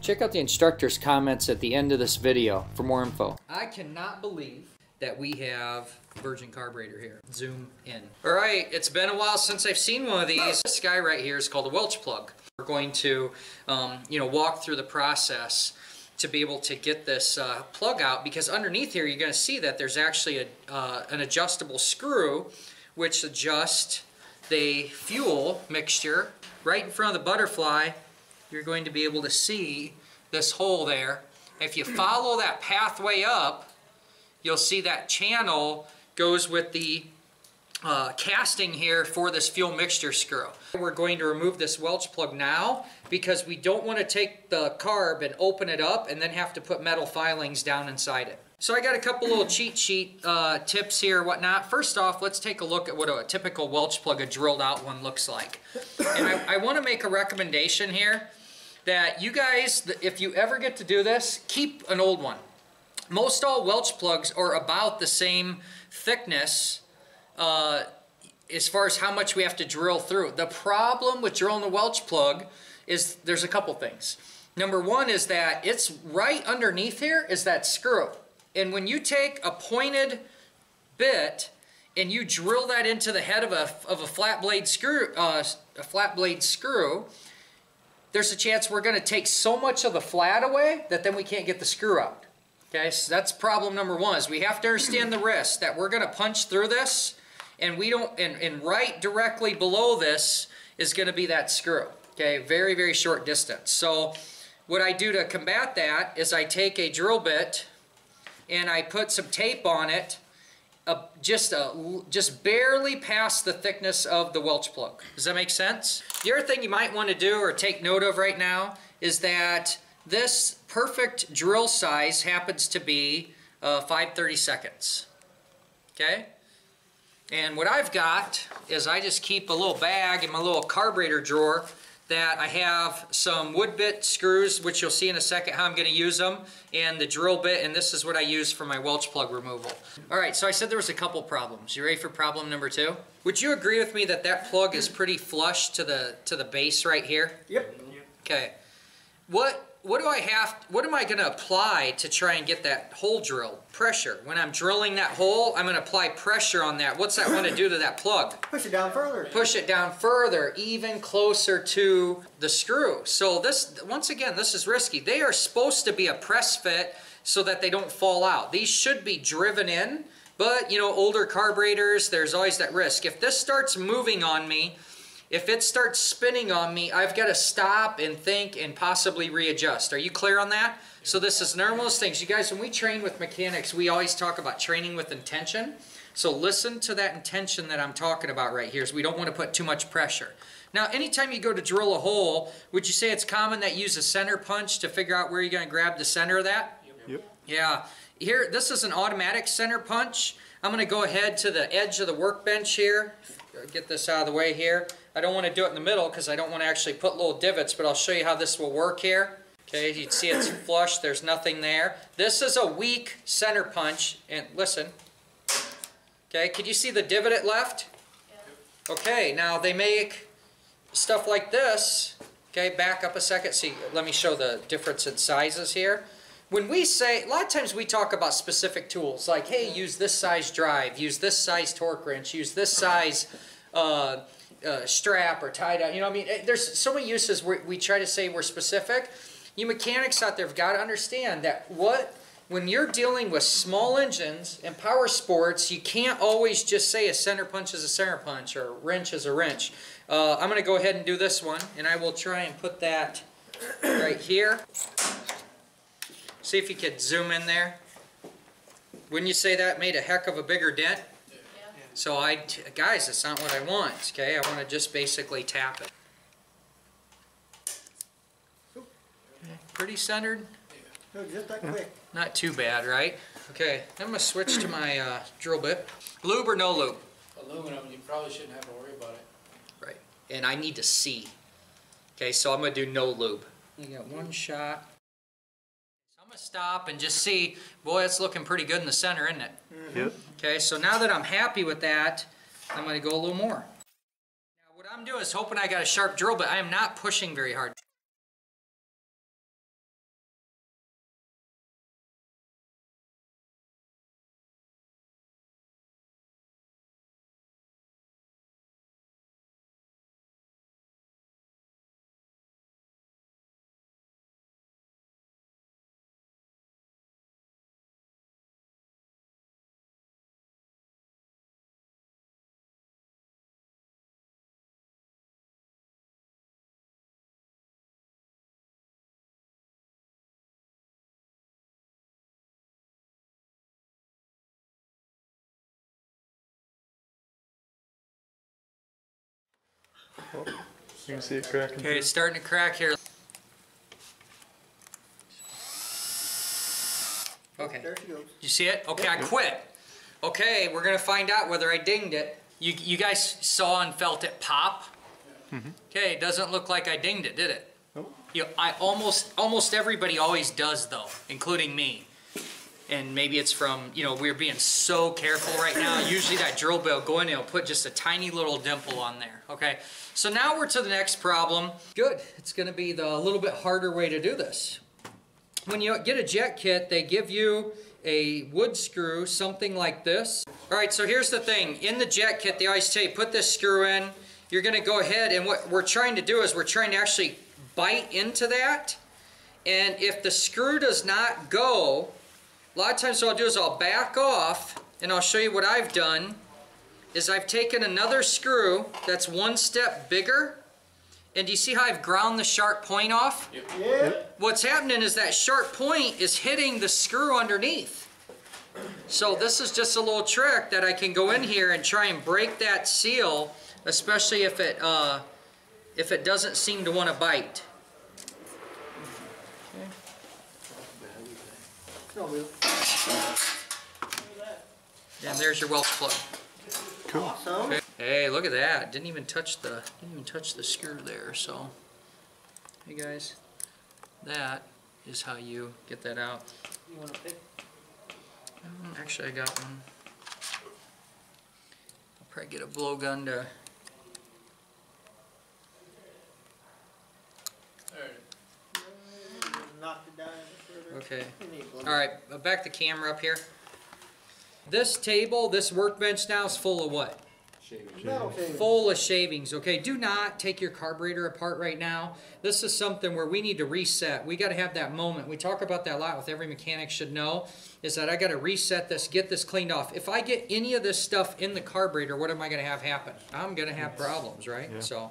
Check out the instructor's comments at the end of this video for more info. I cannot believe that we have Virgin carburetor here. Zoom in. All right, it's been a while since I've seen one of these. This guy right here is called a Welch plug. We're going to walk through the process to be able to get this plug out, because underneath here you're going to see that there's actually an adjustable screw which adjusts the fuel mixture. Right in front of the butterfly, you're going to be able to see this hole there. If you follow that pathway up, you'll see that channel goes with the casting here for this fuel mixture screw. We're going to remove this Welch plug now because we don't want to take the carb and open it up and then have to put metal filings down inside it. So I got a couple little cheat sheet tips here, whatnot. First off, let's take a look at what a typical Welch plug, a drilled out one, looks like. And I want to make a recommendation here that you guys, if you ever get to do this, keep an old one. Most all Welch plugs are about the same thickness as far as how much we have to drill through. The problem with drilling the Welch plug is there's a couple things. Number one is that it's right underneath here is that screw. And when you take a pointed bit and you drill that into the head of a flat blade screw, there's a chance we're going to take so much of the flat away that then we can't get the screw out. Okay, so that's problem number one, is we have to understand the risk that we're going to punch through this, and we don't. And right directly below this is going to be that screw. Okay, very, very short distance. So what I do to combat that is I take a drill bit and I put some tape on it, just barely past the thickness of the Welch plug. Does that make sense? The other thing you might want to do or take note of right now is that this perfect drill size happens to be 5/32. Okay? And what I've got is I just keep a little bag in my little carburetor drawer that I have some wood bit screws, which you'll see in a second how I'm going to use them, and the drill bit, and this is what I use for my Welch plug removal. All right, so I said there was a couple problems. You ready for problem number two? Would you agree with me that that plug is pretty flush to the base right here? Yep. Okay. What am I going to apply to try and get that hole drilled? Pressure. When I'm drilling that hole, I'm going to apply pressure on that. What's that going to do to that plug? Push it down further. Push it down further, even closer to the screw. So this, once again, this is risky. They are supposed to be a press fit so that they don't fall out. These should be driven in, but, you know, older carburetors, there's always that risk. If this starts moving on me, if it starts spinning on me, I've got to stop and think and possibly readjust. Are you clear on that? So this is one of those things. You guys, when we train with mechanics, we always talk about training with intention. So listen to that intention that I'm talking about right here, is we don't want to put too much pressure. Now, anytime you go to drill a hole, would you say it's common that you use a center punch to figure out where you're going to grab the center of that? Yep. Yeah. Here, this is an automatic center punch. I'm going to go ahead to the edge of the workbench here. Get this out of the way here. I don't want to do it in the middle because I don't want to actually put little divots, but I'll show you how this will work here. Okay, you can see it's flush. There's nothing there. This is a weak center punch, and listen. Okay, could you see the divot it left? Yeah. Okay, now they make stuff like this. Okay, back up a second. See, let me show the difference in sizes here. When we say, a lot of times we talk about specific tools, like, hey, use this size drive, use this size torque wrench, use this size strap or tie down. You know what I mean? There's so many uses where we try to say we're specific. You mechanics out there have got to understand that when you're dealing with small engines and power sports, you can't always just say a center punch is a center punch or a wrench is a wrench. I'm going to go ahead and do this one, and I will try and put that right here. See if you could zoom in there. Wouldn't you say that made a heck of a bigger dent? Yeah. So guys, that's not what I want, okay? I want to just basically tap it. Pretty centered. No, just that quick. Not too bad, right? Okay, I'm going to switch to my drill bit. Lube or no lube? Aluminum, you probably shouldn't have to worry about it. Right, and I need to see. Okay, so I'm going to do no lube. You got one shot. Stop and just see, boy, it's looking pretty good in the center, isn't it? Mm-hmm. Yep. Okay, so now that I'm happy with that, I'm going to go a little more. Now, what I'm doing is hoping I got a sharp drill, but I am not pushing very hard. Oh, you can see it cracking. Okay, it's starting to crack here. Okay. There she goes. You see it? Okay, yep. I quit. Okay, we're gonna find out whether I dinged it. You guys saw and felt it pop. Mm-hmm. Okay, it doesn't look like I dinged it, did it? Nope. You know, I almost everybody always does though, including me. And maybe it's from, you know, we're being so careful right now. Usually that drill bit will go in and it'll put just a tiny little dimple on there, okay? So now we're to the next problem. Good, it's gonna be the little bit harder way to do this. When you get a jet kit, they give you a wood screw, something like this. All right, so here's the thing. In the jet kit, they always tell you, put this screw in. You're gonna go ahead, and what we're trying to do is we're trying to actually bite into that. And if the screw does not go, a lot of times what I'll do is I'll back off, and I'll show you what I've done, is I've taken another screw that's one step bigger, and do you see how I've ground the sharp point off? Yep. Yep. What's happening is that sharp point is hitting the screw underneath. So this is just a little trick that I can go in here and try and break that seal, especially if it doesn't seem to want to bite. Okay. And there's your Welch plug. Cool. Awesome. Okay. Hey, look at that! Didn't even touch the screw there. So, hey guys, that is how you get that out. You want to pick? Actually, I got one. I'll probably get a blowgun to. Okay. All right, back the camera up here. This table, this workbench now is full of what? Shavings. No. Full of shavings. Okay, do not take your carburetor apart right now. This is something where we need to reset. We got to have that moment. We talk about that a lot with every mechanic should know, is that I got to reset this, get this cleaned off. If I get any of this stuff in the carburetor, what am I going to have happen? I'm going to have problems, right? Yeah. So